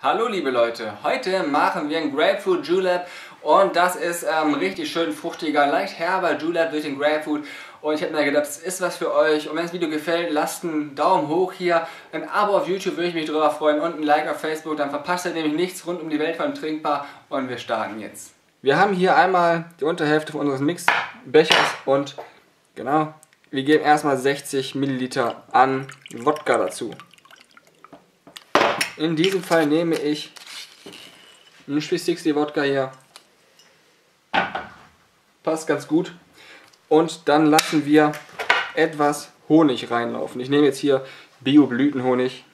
Hallo liebe Leute, heute machen wir ein Grapefruit Julep und das ist richtig schön fruchtiger, leicht herber Julep durch den Grapefruit und ich habe mir gedacht, das ist was für euch und wenn das Video gefällt, lasst einen Daumen hoch hier, ein Abo auf YouTube würde ich mich drüber freuen und ein Like auf Facebook, dann verpasst ihr nämlich nichts rund um die Welt von Trinkbar und wir starten jetzt. Wir haben hier einmal die Unterhälfte von unseres Mixbechers und genau, wir geben erstmal 60 Milliliter an Wodka dazu. In diesem Fall nehme ich einen 360 Wodka hier. Passt ganz gut. Und dann lassen wir etwas Honig reinlaufen. Ich nehme jetzt hier Bio-Blütenhonig.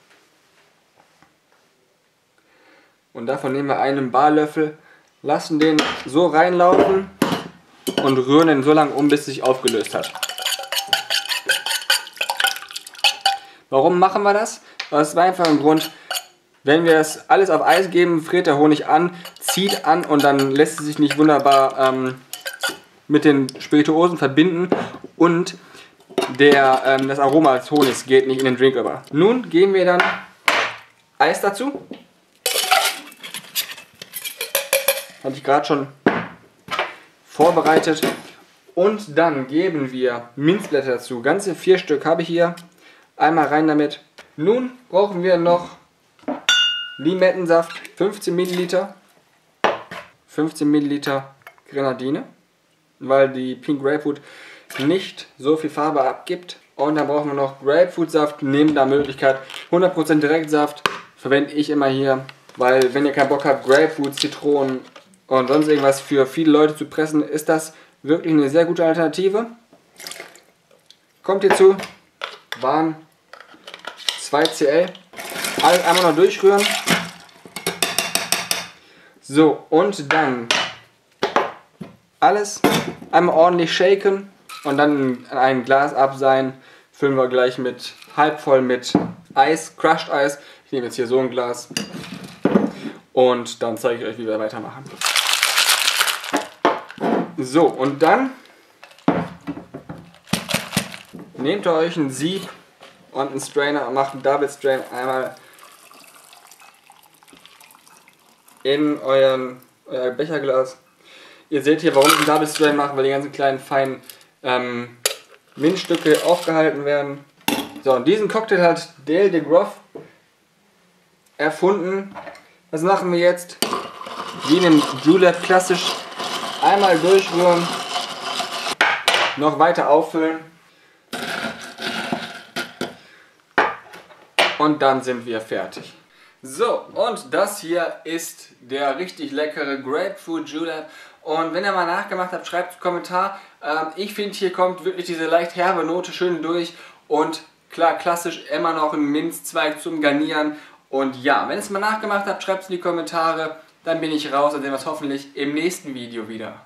Und davon nehmen wir einen Barlöffel, lassen den so reinlaufen und rühren den so lange um, bis es sich aufgelöst hat. Warum machen wir das? Das war einfach ein Grund. Wenn wir das alles auf Eis geben, friert der Honig an, zieht an und dann lässt es sich nicht wunderbar mit den Spirituosen verbinden und das Aroma des Honigs geht nicht in den Drink über. Nun geben wir dann Eis dazu. Hatte ich gerade schon vorbereitet. Und dann geben wir Minzblätter dazu. Ganze 4 Stück habe ich hier. Einmal rein damit. Nun brauchen wir noch Limettensaft, 15 Milliliter, 15 Milliliter Grenadine, weil die Pink Grapefruit nicht so viel Farbe abgibt. Und dann brauchen wir noch Grapefruitsaft, neben der Möglichkeit 100% Direktsaft, verwende ich immer hier, weil wenn ihr keinen Bock habt, Grapefruit, Zitronen und sonst irgendwas für viele Leute zu pressen, ist das wirklich eine sehr gute Alternative. Kommt hierzu, waren 2 cl. Alles einmal noch durchrühren. So, und dann alles einmal ordentlich shaken und dann in ein Glas abseihen. Füllen wir gleich mit halb voll mit Eis, Crushed Eis. Ich nehme jetzt hier so ein Glas und dann zeige ich euch, wie wir weitermachen. So, und dann nehmt ihr euch ein Sieb und einen Strainer und macht einen Double Strain einmal in euer Becherglas. Ihr seht hier, warum ich einen Double Strain mache, weil die ganzen kleinen feinen Minzstücke aufgehalten werden. So, und diesen Cocktail hat Dale de Groff erfunden. Was machen wir jetzt? Wie in dem Julep klassisch einmal durchrühren, noch weiter auffüllen und dann sind wir fertig. So, und das hier ist der richtig leckere Grapefruit Julep. Und wenn ihr mal nachgemacht habt, schreibt einen Kommentar. Ich finde, hier kommt wirklich diese leicht herbe Note schön durch. Und klar, klassisch immer noch ein Minzzweig zum Garnieren. Und ja, wenn ihr es mal nachgemacht habt, schreibt es in die Kommentare. Dann bin ich raus und sehen wir es hoffentlich im nächsten Video wieder.